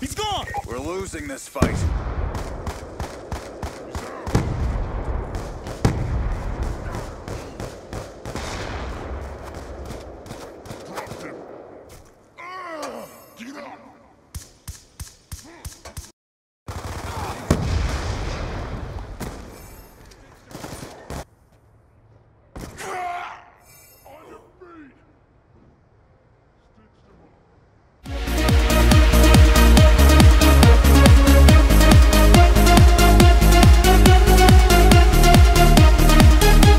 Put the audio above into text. He's gone! We're losing this fight.